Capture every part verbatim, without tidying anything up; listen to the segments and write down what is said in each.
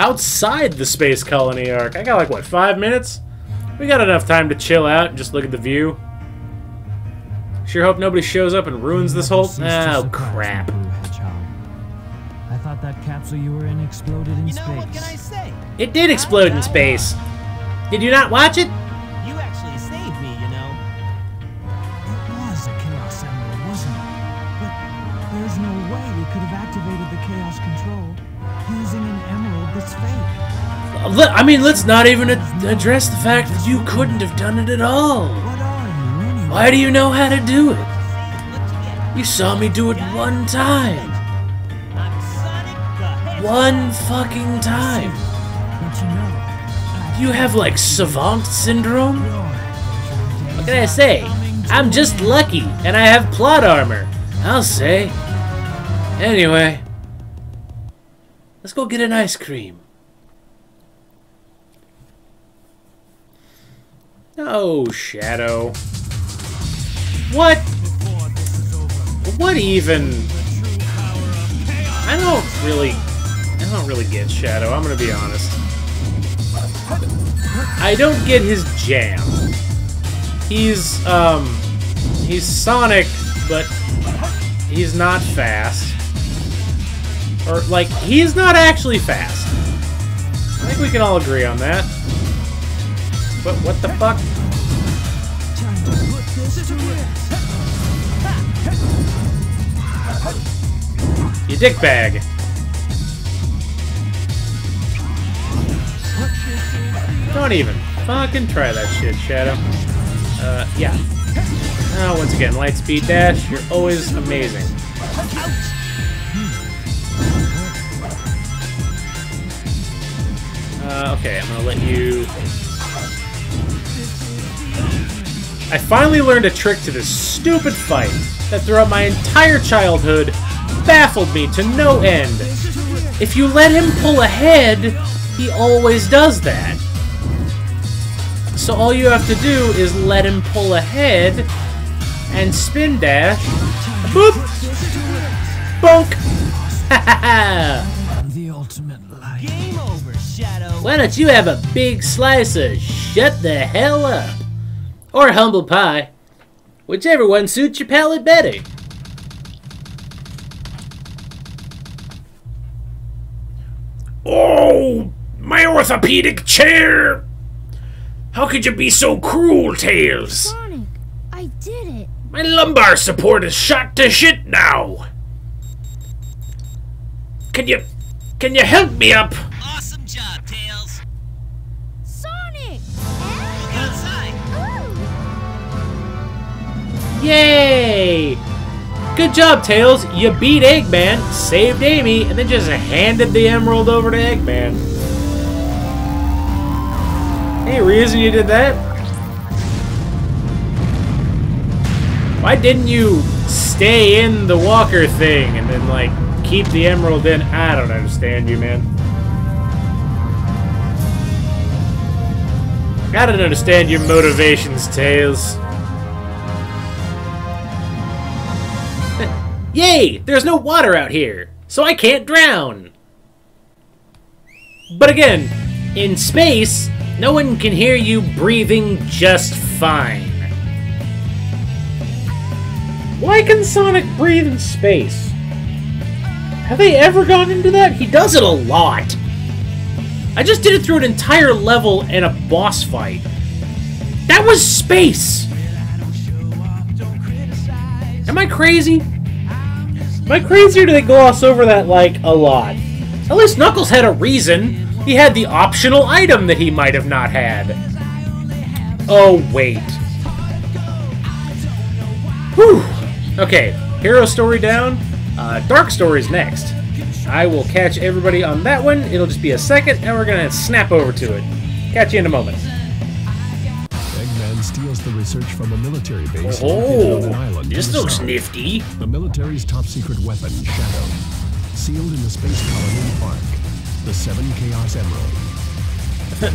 outside the Space Colony Ark. I got like, what, five minutes? We got enough time to chill out and just look at the view. Sure hope nobody shows up and ruins this whole... Oh, crap. I thought that capsule you were in exploded in space. You know, what can I say? It did explode in space. Did you not watch it? You actually saved me, you know. It was a Chaos Emerald, wasn't it? But there's no way we could have activated the Chaos Control using an emerald that's fake. I mean, let's not even address the fact that you couldn't have done it at all. What are you anyway? Why do you know how to do it? You saw me do it one time. One fucking time. You have like savant syndrome? What can I say? I'm just lucky and I have plot armor, I'll say. Anyway, let's go get an ice cream. Oh, Shadow. What? What even? I don't really... I don't really get Shadow, I'm gonna be honest. I don't get his jam. He's, um... He's Sonic, but he's not fast. Or, like, he's not actually fast. I think we can all agree on that. But what the fuck? You dickbag. Don't even fucking try that shit, Shadow. Uh, yeah. Now, oh, once again, light speed dash. You're always amazing. Uh, okay, I'm gonna let you... I finally learned a trick to this stupid fight that throughout my entire childhood baffled me to no end. If you let him pull ahead, he always does that. So all you have to do is let him pull ahead and spin dash. Boop! Bonk! Ha the ultimate life. Game over, Shadow. Why don't you have a big slice of shut the hell up? Or humble pie. Whichever one suits your palate better. Oh! My orthopedic chair! How could you be so cruel, Tails? Sonic, I did it. My lumbar support is shot to shit now. Can you, can you help me up? Awesome job, Tails. Sonic! Look outside. Ooh. Yay! Good job, Tails. You beat Eggman, saved Amy, and then just handed the emerald over to Eggman. Any reason you did that? Why didn't you stay in the walker thing and then, like, keep the emerald in? I don't understand you, man. I don't understand your motivations, Tails. Yay! There's no water out here, so I can't drown! But again, in space, no one can hear you breathing just fine. Why can Sonic breathe in space? Have they ever gone into that? He does it a lot. I just did it through an entire level and a boss fight. That was space! Am I crazy? Am I crazy or do they gloss over that, like, a lot? At least Knuckles had a reason. He had the optional item that he might have not had. Oh, wait. Whew. Okay, hero story down. Uh, dark story's next. I will catch everybody on that one. It'll just be a second, and we're gonna snap over to it. Catch you in a moment. Eggman steals the research from a military base on an island. This looks nifty. The military's top secret weapon, Shadow, sealed in the Space Colony Ark. The seven Chaos Emerald.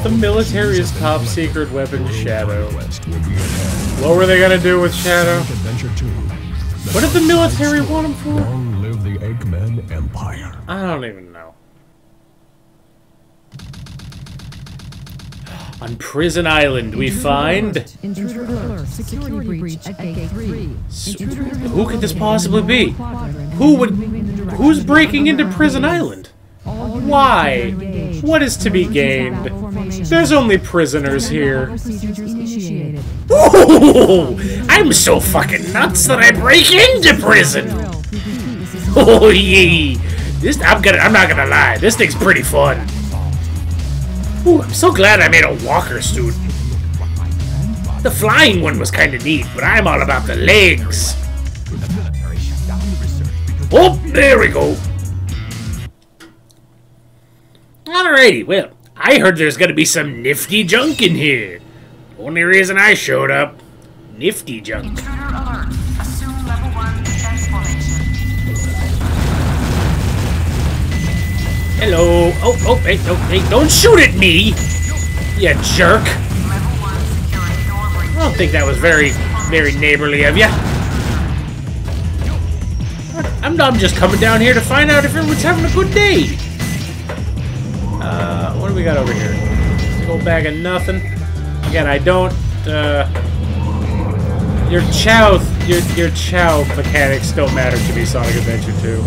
The military's top secret weapon, Shadow. What were they gonna do with Shadow? What did the military want him for? Long live the Eggman Empire. I don't even know. On Prison Island, we find... Intruder alert. Security breach at gate three. Who could this possibly be? Who would... Who's breaking into Prison Island? Why? What is to be gained? There's only prisoners here. Oh! I'm so fucking nuts that I break into prison! Oh yee! This I'm gonna I'm not gonna lie, this thing's pretty fun. Ooh, I'm so glad I made a walker suit. The flying one was kinda neat, but I'm all about the legs. Oh, there we go. Alrighty, well, I heard there's gonna be some nifty junk in here. Only reason I showed up. Nifty junk. Intruder alert. Assume level one defense formation. Hello. Oh, oh, hey, no, hey, don't shoot at me, you jerk. Level one security door breach. I don't think that was very, very neighborly of you. I'm, I'm just coming down here to find out if everyone's having a good day. Uh, what do we got over here? Big old bag of nothing. Again, I don't, uh... Your chow... Your, your chow mechanics don't matter to me, Sonic Adventure two.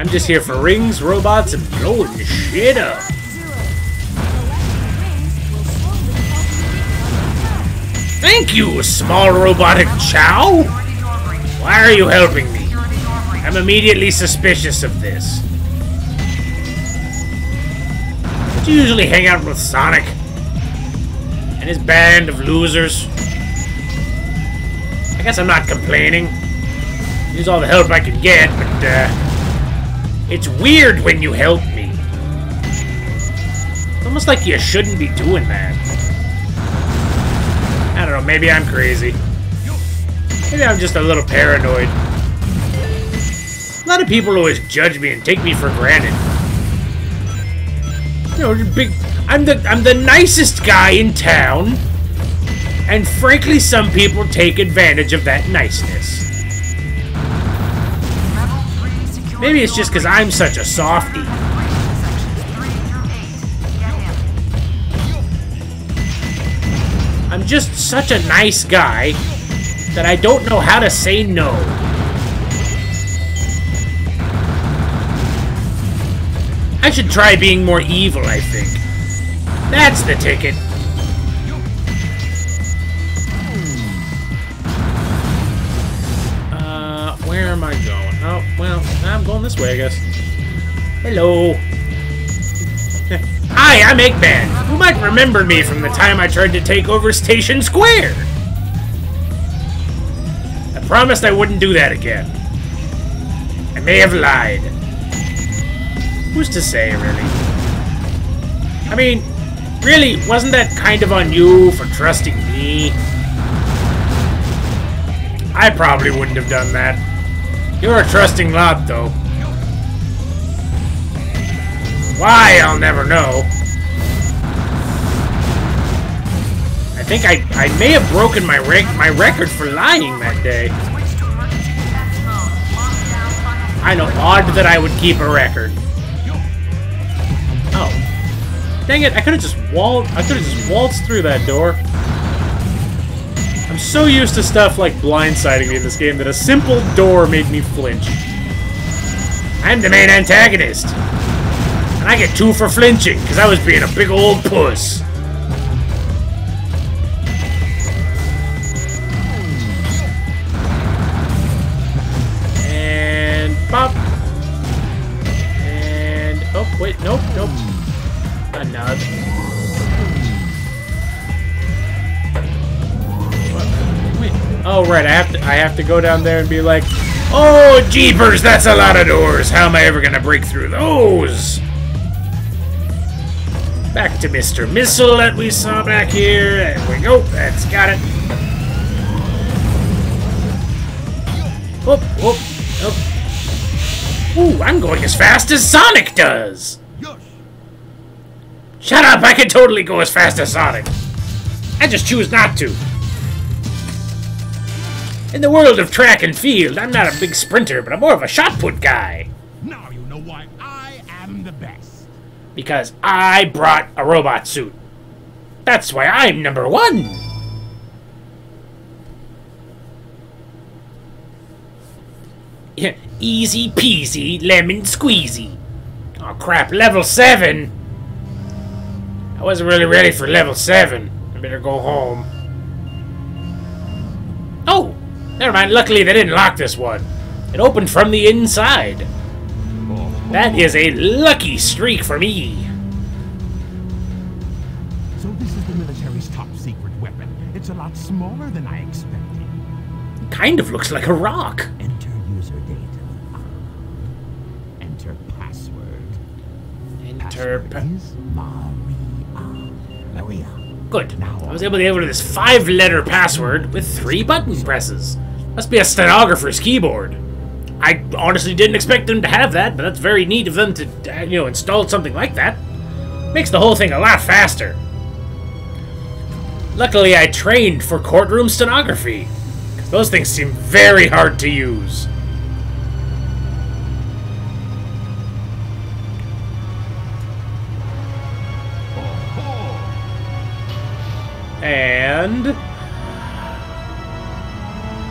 I'm just here for rings, robots, and blowing shit up. Thank you, small robotic chow! Why are you helping me? I'm immediately suspicious of this. You usually hang out with Sonic and his band of losers. I guess I'm not complaining. Use all the help I can get, but uh, it's weird when you help me. It's almost like you shouldn't be doing that. I don't know, maybe I'm crazy. Maybe I'm just a little paranoid. A lot of people always judge me and take me for granted. You know, big, I'm the I'm the nicest guy in town, and frankly, some people take advantage of that niceness. Maybe it's just because I'm such a softie. I'm just such a nice guy that I don't know how to say no. I should try being more evil, I think. That's the ticket. Uh, where am I going? Oh, well, I'm going this way, I guess. Hello. Hi, I'm Eggman. You might remember me from the time I tried to take over Station Square. I promised I wouldn't do that again. I may have lied. Who's to say, really? I mean, really, wasn't that kind of on you for trusting me? I probably wouldn't have done that. You're a trusting lot, though. Why, I'll never know. I think I, I may have broken my, rec my record for lying that day. I know, odd that I would keep a record. Oh. Dang it, I could've just wal- I could've just waltzed through that door. I'm so used to stuff like blindsiding me in this game that a simple door made me flinch. I'm the main antagonist. And I get two for flinching, because I was being a big old puss. And... pop. And... oh, wait, nope, nope. Another. Wait. Oh right, I have to I have to go down there and be like, oh jeepers, that's a lot of doors. How am I ever gonna break through those? Back to Mister Missile that we saw back here. There we go, that's got it. Oh, oh, oh. Ooh, I'm going as fast as Sonic does! Shut up! I can totally go as fast as Sonic. I just choose not to. In the world of track and field, I'm not a big sprinter, but I'm more of a shot put guy. Now you know why I am the best. because I brought a robot suit. That's why I'm number one. Easy peasy, lemon squeezy. Oh crap, level seven. I wasn't really ready for level seven. I better go home. Oh, never mind. Luckily, they didn't lock this one. It opened from the inside. That is a lucky streak for me. So this is the military's top secret weapon. It's a lot smaller than I expected. Kind of looks like a rock. Enter user data. Enter password. Enter password. Maria. Good. Now I was able to enter this five-letter password with three button presses. Must be a stenographer's keyboard. I honestly didn't expect them to have that, but that's very neat of them to, you know, install something like that. Makes the whole thing a lot faster. Luckily, I trained for courtroom stenography, because those things seem very hard to use. And...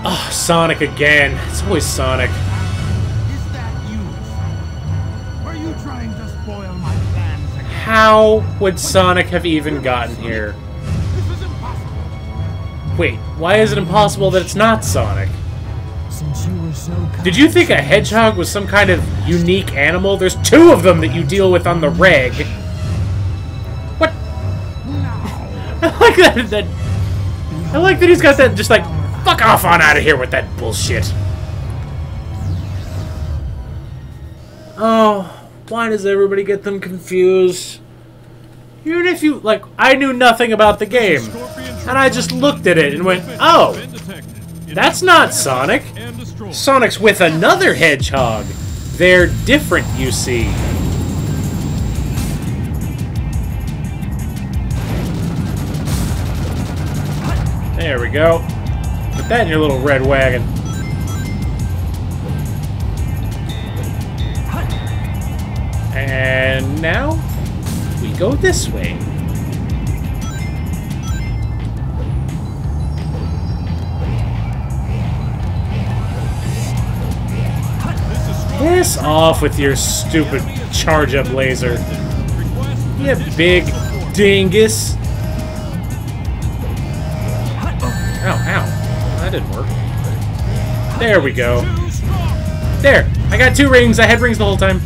oh, Sonic again. It's always Sonic. How would Sonic have even gotten here? Wait, why is it impossible that it's not Sonic? Did you think a hedgehog was some kind of unique animal? There's two of them that you deal with on the reg. What? I like that, that I like that he's got that just like, fuck off on out of here with that bullshit. Oh... why does everybody get them confused? Even if you, like, I knew nothing about the game, and I just looked at it and went, oh, that's not Sonic. Sonic's with another hedgehog. They're different, you see. There we go. Put that in your little red wagon. And now we go this way. Piss off with your stupid charge up laser. You big dingus. Oh, ow, ow. That didn't work. There we go. There! I got two rings. I had rings the whole time.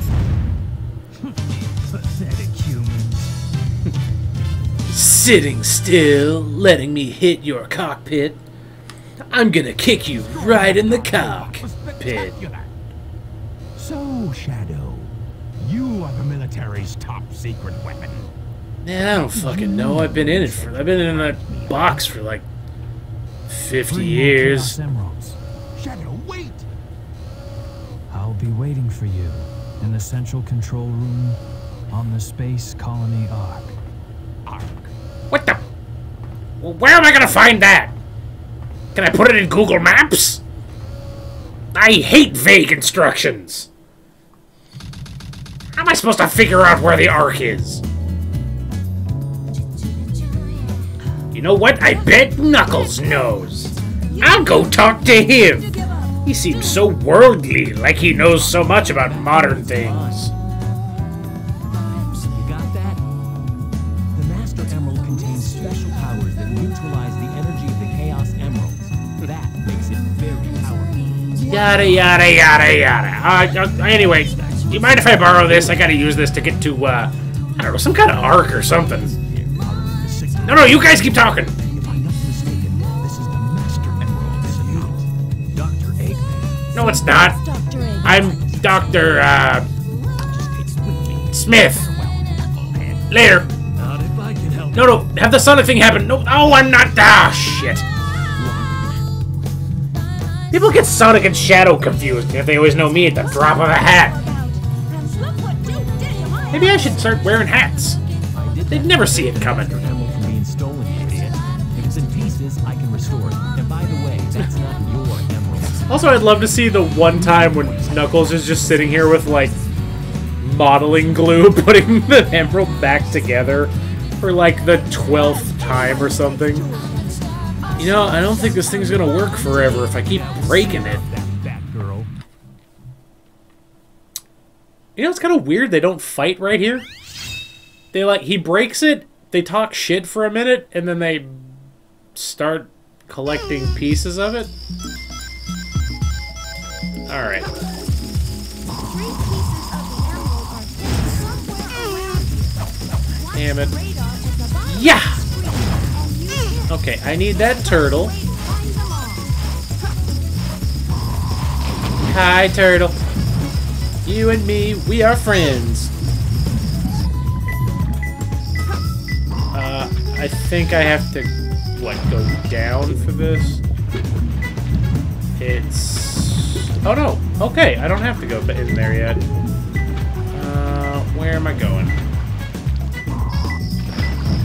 Sitting still, letting me hit your cockpit. I'm gonna kick you right in the cockpit. So, Shadow, you are the military's top secret weapon. Man, I don't fucking know. I've been in it for. I've been in that box for like fifty years. Shadow, wait. I'll be waiting for you in the central control room on the Space Colony Ark. Ark. What the? Well, where am I gonna find that? Can I put it in Google Maps? I hate vague instructions. How am I supposed to figure out where the Ark is? You know what? I bet Knuckles knows. I'll go talk to him. He seems so worldly, like he knows so much about modern things. Yada, yada, yada, yada. Uh, anyway, you mind if I borrow this? I gotta use this to get to, uh, I don't know, some kind of arc or something. No, no, you guys keep talking. If I'm not mistaken, this is the Master Emerald, is it not? Doctor Eggman. No, it's not. I'm Doctor, uh, Smith. Later. No, no, have the Sonic thing happen. No, oh, I'm not, ah, shit. People get Sonic and Shadow confused if they always know me at the drop of a hat. Maybe I should start wearing hats. They'd never see it coming. Also, I'd love to see the one time when Knuckles is just sitting here with, like, modeling glue putting the emerald back together for like the twelfth time or something. You know, I don't think this thing's gonna work forever if I keep breaking it. You know, it's kind of weird they don't fight right here. They like, he breaks it, they talk shit for a minute, and then they start collecting pieces of it. Alright. Damn it. Yeah! Okay, I need that turtle. Hi, turtle. You and me, we are friends. Uh, I think I have to, like, go down for this. It's... Oh, no. Okay, I don't have to go in there yet. Uh, where am I going?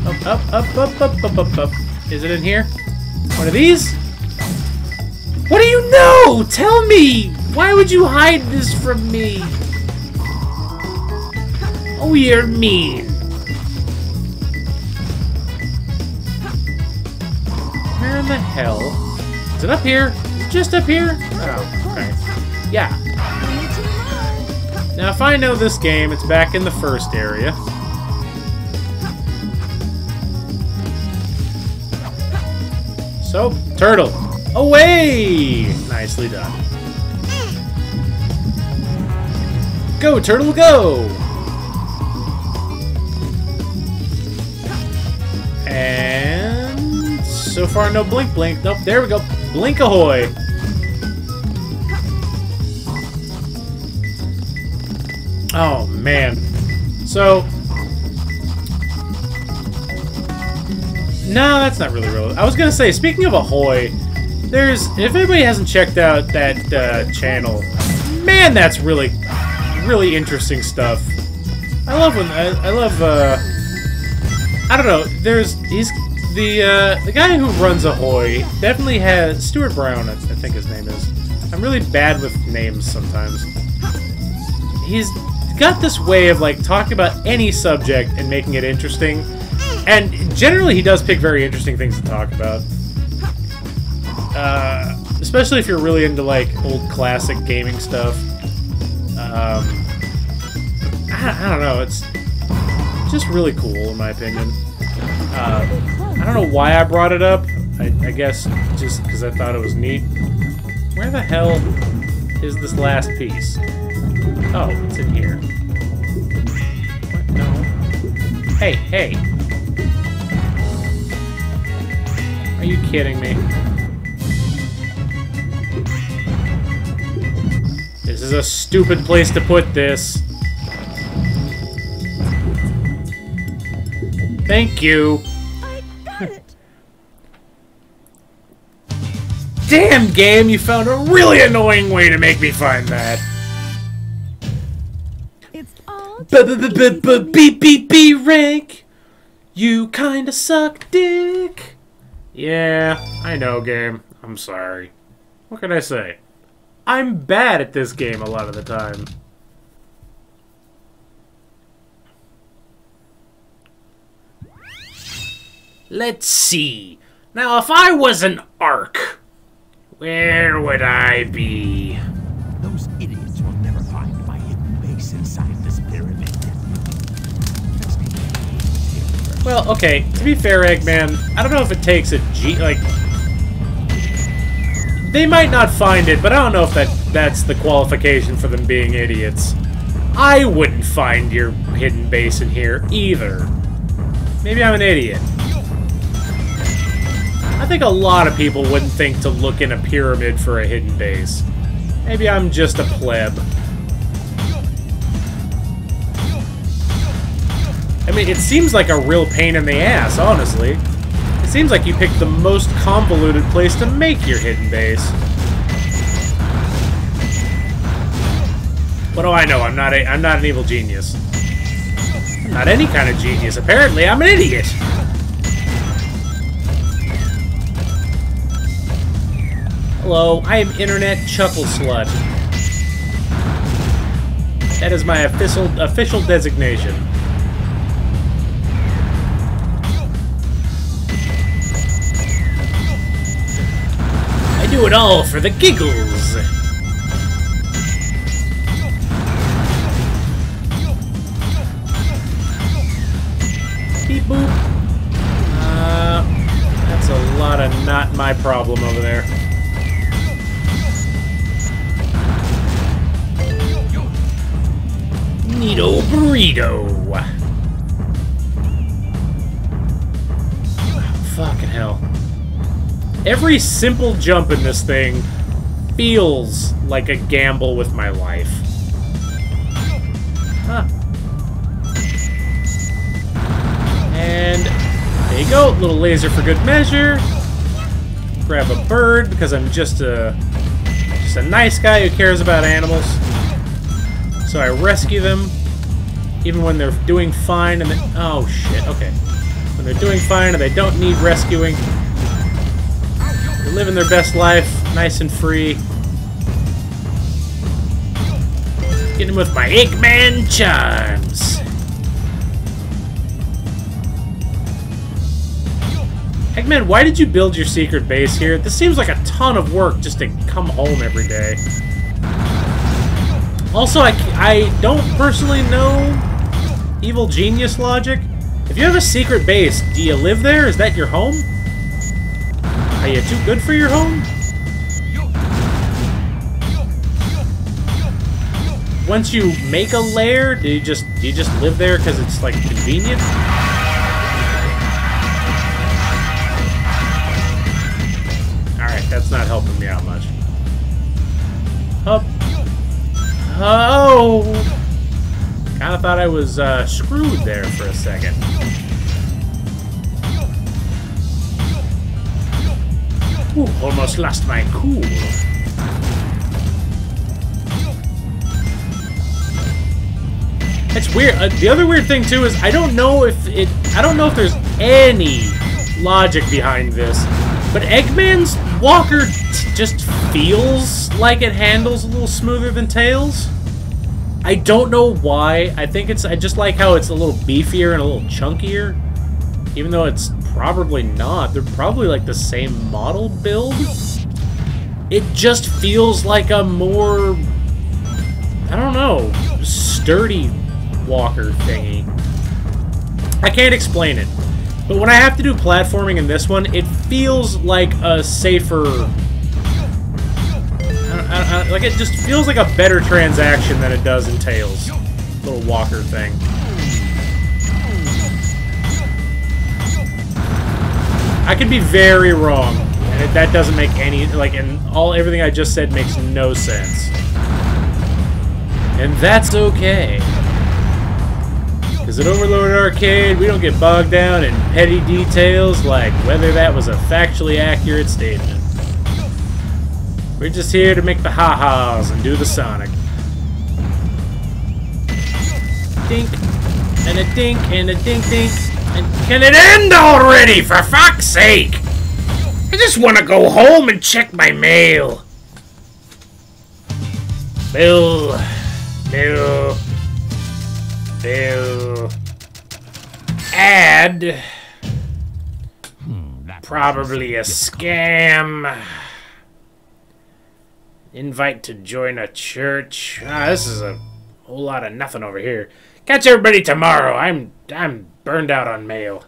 Up, up, up, up, up, up, up, up. Is it in here? One of these? What do you know? Tell me! Why would you hide this from me? Oh, you're mean. Where in the hell? Is it up here? Just up here? Oh, okay. Yeah. Now, if I know this game, it's back in the first area. So, turtle. Away! Nicely done. Go, turtle, go! And... so far, no blink blink. Nope, there we go. Blink ahoy! Oh, man. So... no, that's not really relevant. I was gonna say, speaking of ahoy... there's, if anybody hasn't checked out that uh, channel, man, that's really, really interesting stuff. I love when, I, I love, uh, I don't know, there's, he's, the, uh, the guy who runs Ahoy definitely has, Stuart Brown, I, I think his name is. I'm really bad with names sometimes. He's got this way of, like, talking about any subject and making it interesting, and generally he does pick very interesting things to talk about. Uh, especially if you're really into, like, old classic gaming stuff. Um, I, I don't know, it's just really cool, in my opinion. Uh, I don't know why I brought it up. I, I guess just because I thought it was neat. Where the hell is this last piece? Oh, it's in here. What? No. Hey, hey! Are you kidding me? This is a stupid place to put this. Thank you. I got it. Damn game, you found a really annoying way to make me find that. It's all B B B B B rank. You kinda suck dick. Yeah, I know game. I'm sorry. What can I say? I'm bad at this game a lot of the time. Let's see. Now, if I was an Ark, where would I be? Those idiots will never find my hidden base inside this pyramid. Well, okay. To be fair, Eggman, I don't know if it takes a G, like. They might not find it, but I don't know if that that's the qualification for them being idiots. I wouldn't find your hidden base in here, either. Maybe I'm an idiot. I think a lot of people wouldn't think to look in a pyramid for a hidden base. Maybe I'm just a pleb. I mean, it seems like a real pain in the ass, honestly. Seems like you picked the most convoluted place to make your hidden base. What do I know? I'm not a, I'm not an evil genius. I'm not any kind of genius. Apparently, I'm an idiot. Hello, I am Internet Chuckle Slut. That is my official official designation. I do it all for the giggles. Beep boop. Uh, that's a lot of not my problem over there. Needle burrito. Oh, fucking hell. Every simple jump in this thing feels like a gamble with my life. Huh. And there you go. Little laser for good measure. Grab a bird because I'm just a, just a nice guy who cares about animals. So I rescue them, even when they're doing fine and then- oh shit, okay. When they're doing fine and they don't need rescuing. They're living their best life, nice and free. Getting them with my Eggman charms! Eggman, why did you build your secret base here? This seems like a ton of work just to come home every day. Also, I, I don't personally know evil genius logic. If you have a secret base, do you live there? Is that your home? Are you too good for your home? Once you make a lair, do you just do you just live there because it's like convenient? All right, that's not helping me out much. Up. Oh! Kind of thought I was uh, screwed there for a second. Ooh, almost lost my cool. That's weird. Uh, the other weird thing too is I don't know if it. I don't know if there's any logic behind this, but Eggman's walker t just feels like it handles a little smoother than Tails. I don't know why. I think it's I just like how it's a little beefier and a little chunkier, even though it's probably not. They're probably like the same model build. It just feels like a more, I don't know, sturdy walker thingy. I can't explain it. But when I have to do platforming in this one, it feels like a safer... I, I, I, like, it just feels like a better transaction than it does in Tails. Little walker thing. I could be very wrong, and it, that doesn't make any... Like, and all everything I just said makes no sense. And that's okay. Because at Overlord Arcade, we don't get bogged down in petty details like whether that was a factually accurate statement. We're just here to make the ha-has and do the Sonic. Dink, and a dink, and a dink dink, and can it end already, for fuck's sake? I just want to go home and check my mail. Bill. Bill. Bill. Ad. Hmm, probably a scam. Invite to join a church. Ah, this is a whole lot of nothing over here. Catch everybody tomorrow. I'm I'm burned out on mail.